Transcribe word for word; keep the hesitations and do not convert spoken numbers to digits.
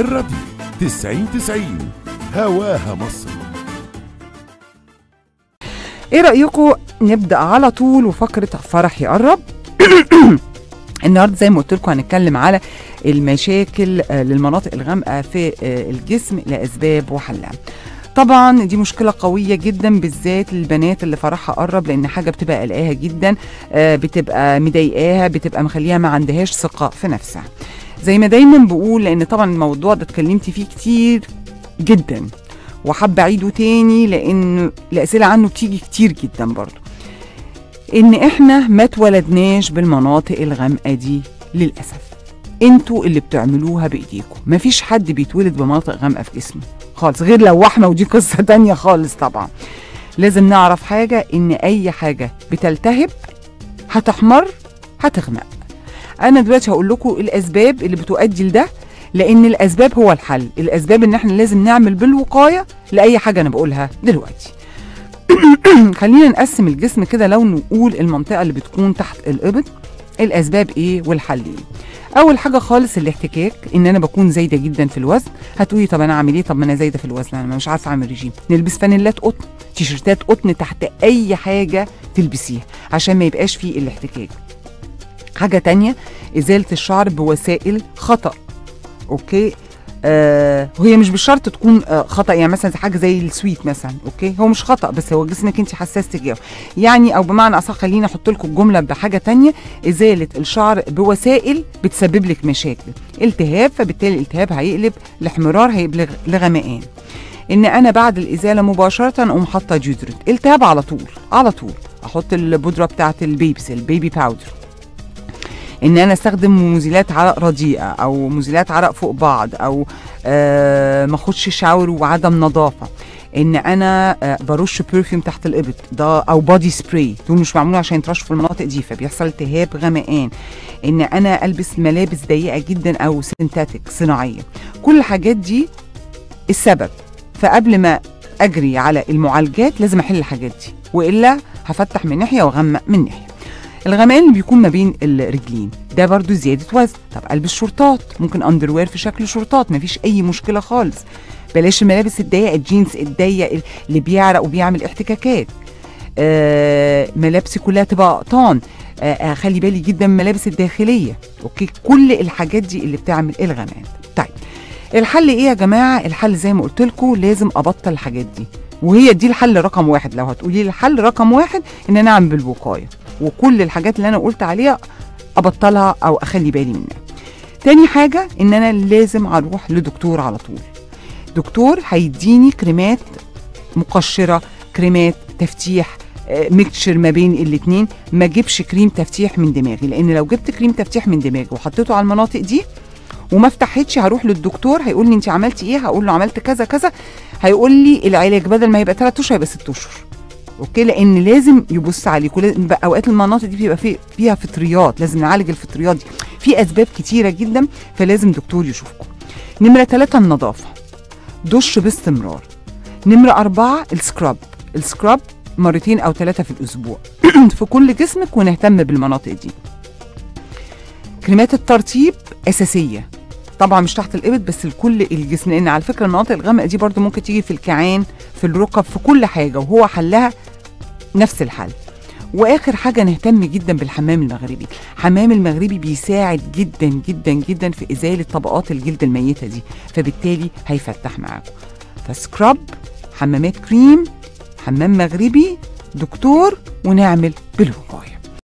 الراديو تسعين تسعين هواها مصر. ايه رأيكم نبدأ على طول وفقرة فرح يقرب؟ النهارده زي ما قلت لكم هنتكلم على المشاكل للمناطق الغامقه في الجسم لاسباب وحلها. طبعا دي مشكله قويه جدا بالذات للبنات اللي فرحها قرب، لان حاجه بتبقى قلقاها جدا، بتبقى مضايقاها، بتبقى مخليها ما عندهاش ثقه في نفسها. زي ما دايما بقول، لان طبعا الموضوع ده اتكلمت فيه كتير جدا وحابه اعيده تاني لان الاسئله عنه بتيجي كتير جدا برضه، ان احنا ما اتولدناش بالمناطق الغامقه دي للاسف. انتوا اللي بتعملوها بايديكم، مفيش حد بيتولد بمناطق غامقه في جسمه خالص، غير لو وحمه، ودي قصه تانيه خالص. طبعا لازم نعرف حاجه، ان اي حاجه بتلتهب هتحمر هتغمق. انا دلوقتي هقول لكم الاسباب اللي بتؤدي لده، لان الاسباب هو الحل، الاسباب ان احنا لازم نعمل بالوقايه لاي حاجه انا بقولها دلوقتي. خلينا نقسم الجسم كده، لو نقول المنطقه اللي بتكون تحت القبض الاسباب ايه والحل ايه. اول حاجه خالص الاحتكاك، ان انا بكون زايده جدا في الوزن. هتقولي طب انا اعمل ايه؟ طب ما انا زايده في الوزن، انا مش عارفه اعمل ريجيم. نلبس فانيلات قطن، تيشيرتات قطن، تحت اي حاجه تلبسيها عشان ما يبقاش فيه الاحتكاك. حاجه تانية ازاله الشعر بوسائل خطا، اوكي، آه وهي مش بالشرط تكون آه خطأ، يعني مثلا حاجة زي السويت مثلا، اوكي هو مش خطأ بس هو جسمك انت حساس تجاهه، يعني او بمعنى اصح خليني احط لكم الجملة بحاجة تانية، ازالة الشعر بوسائل بتسبب لك مشاكل، التهاب، فبالتالي الالتهاب هيقلب لاحمرار، هيقلب لغمقان. ان انا بعد الازالة مباشرة اقوم حاطة ديودرنت، التهاب على طول على طول، احط البودرة بتاعة البيبس، البيبي باودر. ان انا استخدم مزيلات عرق رديئه او مزيلات عرق فوق بعض، او آه ما اخدش شاور وعدم نظافه. ان انا آه برش برفيوم تحت الابط ده، او بادي سبراي، دول مش معمول عشان يترشوا في المناطق دي فبيحصل التهاب غمقان. ان انا البس ملابس ضيقه جدا او سينتاتيك صناعيه، كل الحاجات دي السبب. فقبل ما اجري على المعالجات لازم احل الحاجات دي، والا هفتح من ناحيه واغمق من ناحيه. الغمقان اللي بيكون ما بين الرجلين ده برضو زياده وزن. طب البس شورتات، ممكن اندروير في شكل شورتات، مفيش اي مشكله خالص. بلاش الملابس الضيقه، الجينز الضيق اللي بيعرق وبيعمل احتكاكات. آه ملابسي كلها تبقى قطان، آه خلي بالي جدا من الملابس الداخليه، اوكي. كل الحاجات دي اللي بتعمل الغمقان. طيب الحل ايه يا جماعه؟ الحل زي ما قلت لكم لازم ابطل الحاجات دي، وهي دي الحل رقم واحد. لو هتقولي لي الحل رقم واحد، ان انا اعمل بالوقايه، وكل الحاجات اللي انا قلت عليها ابطلها او اخلي بالي منها. تاني حاجه ان انا لازم اروح لدكتور على طول، دكتور هيديني كريمات مقشره، كريمات تفتيح، ميكتشر ما بين الاتنين. ما اجيبش كريم تفتيح من دماغي، لان لو جبت كريم تفتيح من دماغي وحطيته على المناطق دي وما فتحتش، هروح للدكتور هيقول لي انت عملتي ايه، هقول له عملت كذا كذا، هيقول لي العلاج بدل ما هيبقى ثلاث اشهر هيبقى ست اشهر، اوكي. لان لازم يبص عليك، اوقات المناطق دي بيبقى في فيها فطريات، لازم نعالج الفطريات دي، في اسباب كتيره جدا، فلازم دكتور يشوفكم. نمره ثلاثة النظافه، دش باستمرار. نمره أربعة السكراب، السكراب مرتين او ثلاثه في الاسبوع في كل جسمك، ونهتم بالمناطق دي. كريمات الترطيب اساسيه طبعا، مش تحت الابط بس لكل الجسم، لان على فكره المناطق الغامقه دي برضو ممكن تيجي في الكعان، في الركب، في كل حاجه، وهو حلها نفس الحل. واخر حاجه نهتم جدا بالحمام المغربي، الحمام المغربي بيساعد جدا جدا جدا في ازاله طبقات الجلد الميته دي، فبالتالي هيفتح معاكم. فسكراب، حمامات كريم، حمام مغربي، دكتور، ونعمل بالوقايه.